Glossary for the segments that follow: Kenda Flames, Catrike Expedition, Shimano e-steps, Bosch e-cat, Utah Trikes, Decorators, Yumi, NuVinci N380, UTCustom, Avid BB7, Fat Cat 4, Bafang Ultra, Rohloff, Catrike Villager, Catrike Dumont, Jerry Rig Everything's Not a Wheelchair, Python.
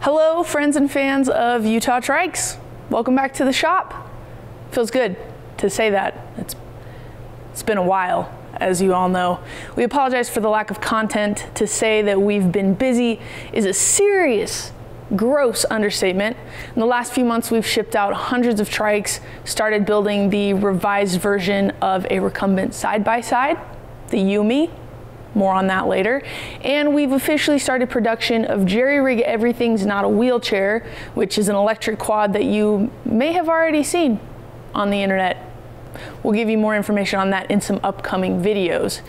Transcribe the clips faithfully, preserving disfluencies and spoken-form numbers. Hello friends and fans of Utah Trikes. Welcome back to the shop. Feels good to say that. It's, it's been a while, as you all know. We apologize for the lack of content. To say that we've been busy is a serious, gross understatement. In the last few months, we've shipped out hundreds of trikes, started building the revised version of a recumbent side-by-side, the Yumi. More on that later. And we've officially started production of Jerry Rig Everything's Not a Wheelchair, which is an electric quad that you may have already seen on the internet. We'll give you more information on that in some upcoming videos.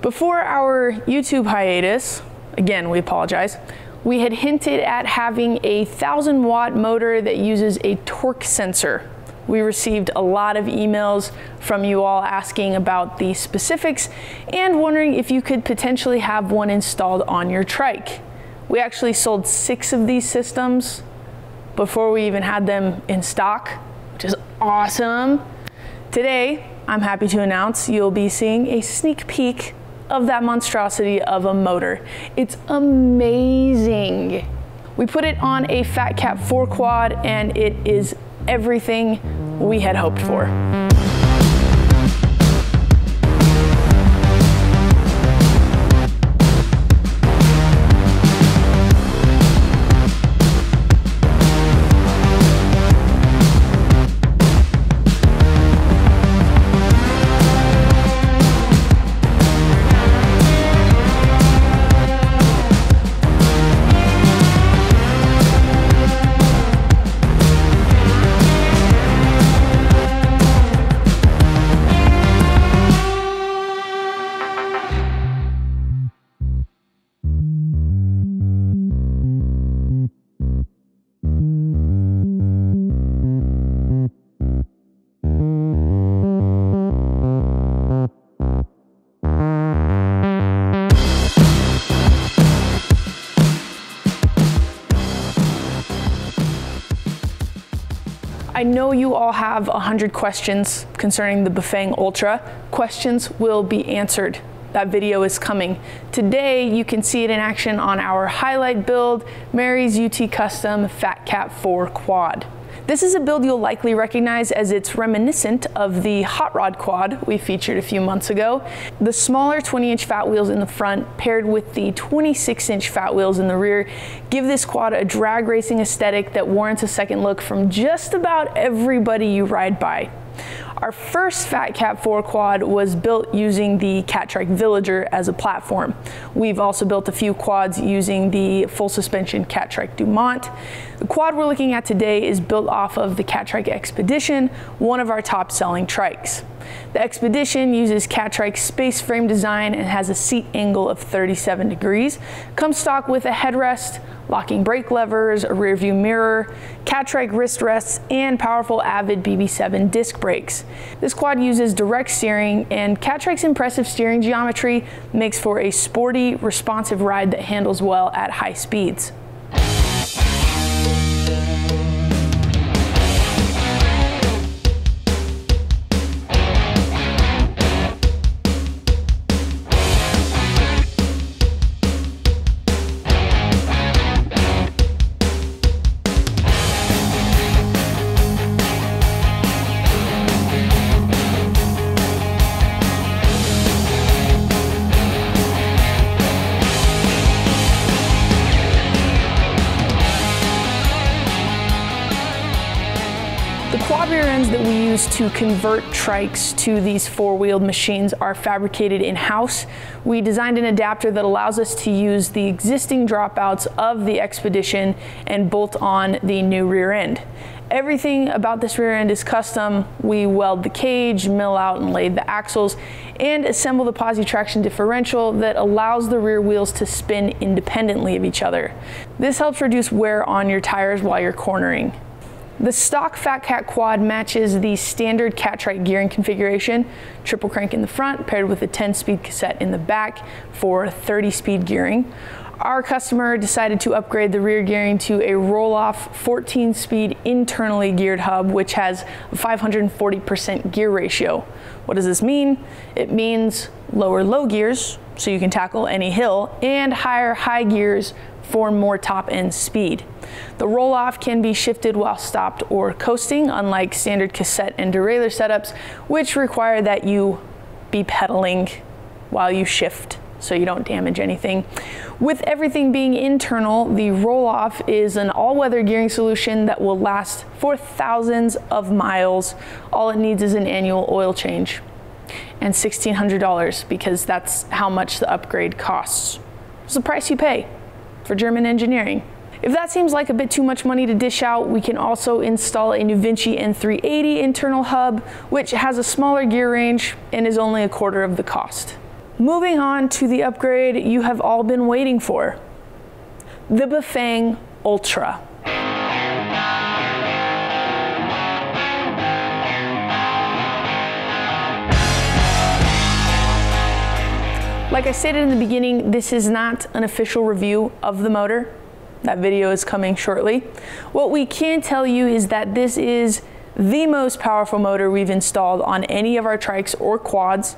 Before our YouTube hiatus, again, we apologize, we had hinted at having a thousand watt motor that uses a torque sensor. We received a lot of emails from you all asking about the specifics and wondering if you could potentially have one installed on your trike. We actually sold six of these systems before we even had them in stock, which is awesome. Today, I'm happy to announce you'll be seeing a sneak peek of that monstrosity of a motor. It's amazing. We put it on a Fat Cat four quad and it is everything we had hoped for. I know you all have one hundred questions concerning the Bafang Ultra. Questions will be answered. That video is coming. Today, you can see it in action on our highlight build, Mary's U T Custom Fat Cat four Quad. This is a build you'll likely recognize as it's reminiscent of the Hot Rod Quad we featured a few months ago. The smaller twenty inch fat wheels in the front paired with the twenty-six inch fat wheels in the rear give this quad a drag racing aesthetic that warrants a second look from just about everybody you ride by. Our first Fat Cat four quad was built using the Catrike Villager as a platform. We've also built a few quads using the full suspension Catrike Dumont. The quad we're looking at today is built off of the Catrike Expedition, one of our top selling trikes. The Expedition uses Catrike's space frame design and has a seat angle of thirty-seven degrees. Comes stock with a headrest, locking brake levers, a rear view mirror, Catrike wrist rests, and powerful Avid B B seven disc brakes. This quad uses direct steering, and Catrike's impressive steering geometry makes for a sporty, responsive ride that handles well at high speeds. That we use to convert trikes to these four-wheeled machines are fabricated in-house. We designed an adapter that allows us to use the existing dropouts of the Expedition and bolt on the new rear end. Everything about this rear end is custom. We weld the cage, mill out and laid the axles, and assemble the posi traction differential that allows the rear wheels to spin independently of each other. This helps reduce wear on your tires while you're cornering. The stock Fat Cat quad matches the standard Catrike gearing configuration, triple crank in the front paired with a ten speed cassette in the back for thirty speed gearing. Our customer decided to upgrade the rear gearing to a Rohloff fourteen speed internally geared hub, which has a five hundred forty percent gear ratio. What does this mean? It means lower low gears, so you can tackle any hill, and higher high gears for more top end speed. The Rohloff can be shifted while stopped or coasting, unlike standard cassette and derailleur setups, which require that you be pedaling while you shift so you don't damage anything. With everything being internal, the Rohloff is an all-weather gearing solution that will last for thousands of miles. All it needs is an annual oil change and sixteen hundred dollars, because that's how much the upgrade costs. It's the price you pay for German engineering. If that seems like a bit too much money to dish out, we can also install a NuVinci N three eighty internal hub, which has a smaller gear range and is only a quarter of the cost. Moving on to the upgrade you have all been waiting for, the Bafang Ultra. Like I stated in the beginning, this is not an official review of the motor. That video is coming shortly. What we can tell you is that this is the most powerful motor we've installed on any of our trikes or quads.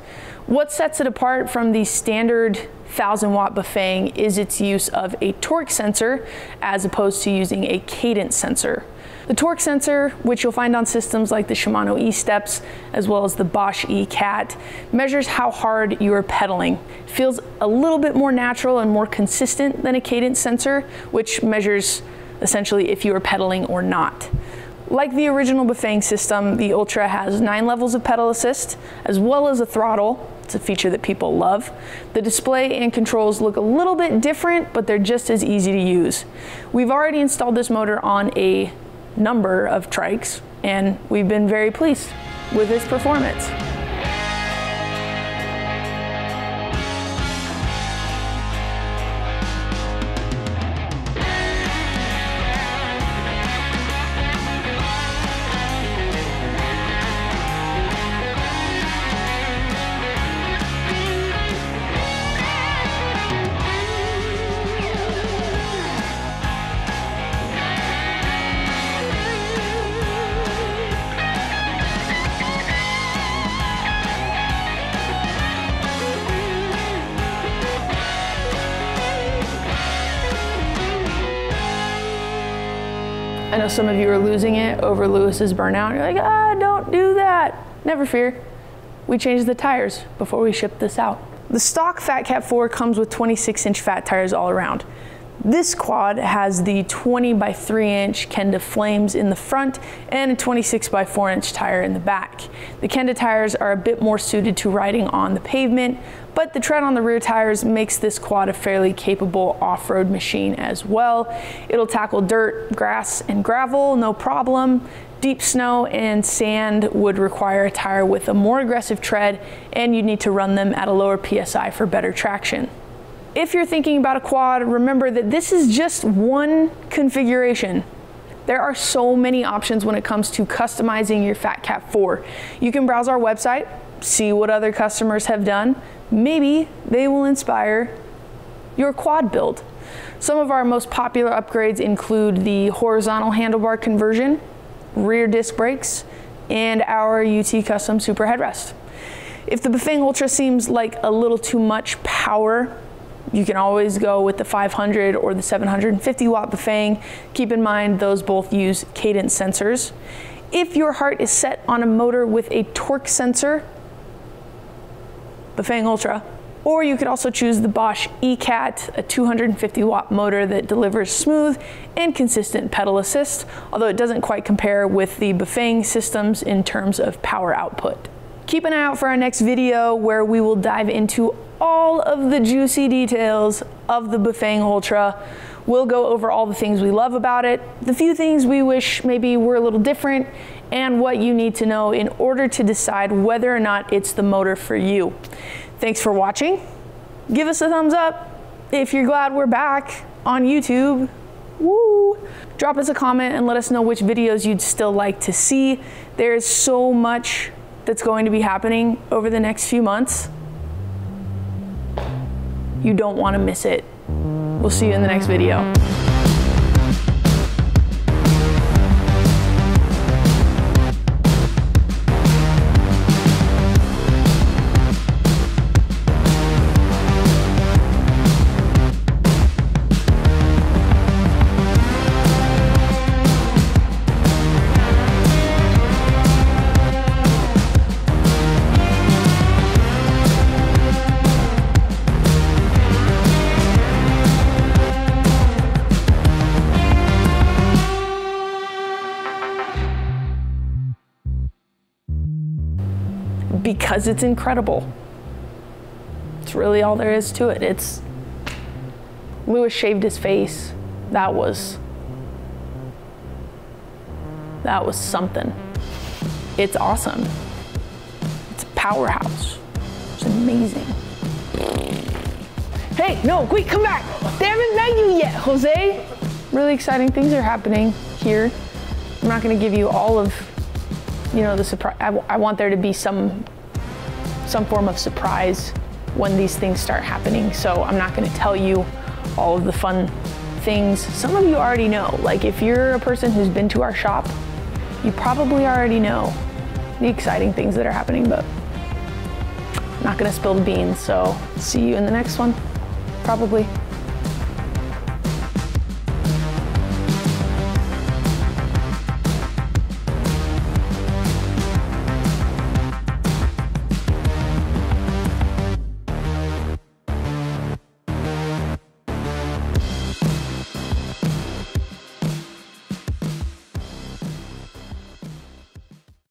What sets it apart from the standard one thousand watt Bafang is its use of a torque sensor as opposed to using a cadence sensor. The torque sensor, which you'll find on systems like the Shimano e-steps as well as the Bosch e-cat, measures how hard you are pedaling. It feels a little bit more natural and more consistent than a cadence sensor, which measures essentially if you are pedaling or not. Like the original Bafang system, the Ultra has nine levels of pedal assist as well as a throttle. It's a feature that people love. The display and controls look a little bit different, but they're just as easy to use. We've already installed this motor on a number of trikes, and we've been very pleased with its performance. I know some of you are losing it over Lewis's burnout. You're like, ah, don't do that. Never fear. We changed the tires before we shipped this out. The stock Fat Cat four comes with twenty-six inch fat tires all around. This quad has the twenty by three inch Kenda Flames in the front and a twenty-six by four inch tire in the back. The Kenda tires are a bit more suited to riding on the pavement, but the tread on the rear tires makes this quad a fairly capable off-road machine as well. It'll tackle dirt, grass, and gravel, no problem. Deep snow and sand would require a tire with a more aggressive tread, and you'd need to run them at a lower P S I for better traction. If you're thinking about a quad, remember that this is just one configuration. There are so many options when it comes to customizing your Fat Cat four. You can browse our website, see what other customers have done. Maybe they will inspire your quad build. Some of our most popular upgrades include the horizontal handlebar conversion, rear disc brakes, and our U T Custom Super Headrest. If the Bafang Ultra seems like a little too much power, you can always go with the five hundred or the seven hundred fifty watt Bafang. Keep in mind those both use cadence sensors. If your heart is set on a motor with a torque sensor, Bafang Ultra, or you could also choose the Bosch e-cat, a two hundred fifty watt motor that delivers smooth and consistent pedal assist, although it doesn't quite compare with the Bafang systems in terms of power output. Keep an eye out for our next video where we will dive into all of the juicy details of the Bafang Ultra. We'll go over all the things we love about it, the few things we wish maybe were a little different, and what you need to know in order to decide whether or not it's the motor for you. Thanks for watching. Give us a thumbs up if you're glad we're back on YouTube. Woo! Drop us a comment and let us know which videos you'd still like to see. There is so much that's going to be happening over the next few months. You don't want to miss it. We'll see you in the next video. because it's incredible. It's really all there is to it. It's, Lewis shaved his face. That was, that was something. It's awesome. It's a powerhouse. It's amazing. Hey, no, quick, come back. They haven't met you yet, Jose. Really exciting things are happening here. I'm not gonna give you all of, you know, the surprise. I, I want there to be some, some form of surprise when these things start happening. So I'm not gonna tell you all of the fun things. Some of you already know. Like if you're a person who's been to our shop, you probably already know the exciting things that are happening, but I'm not gonna spill the beans. So see you in the next one, probably.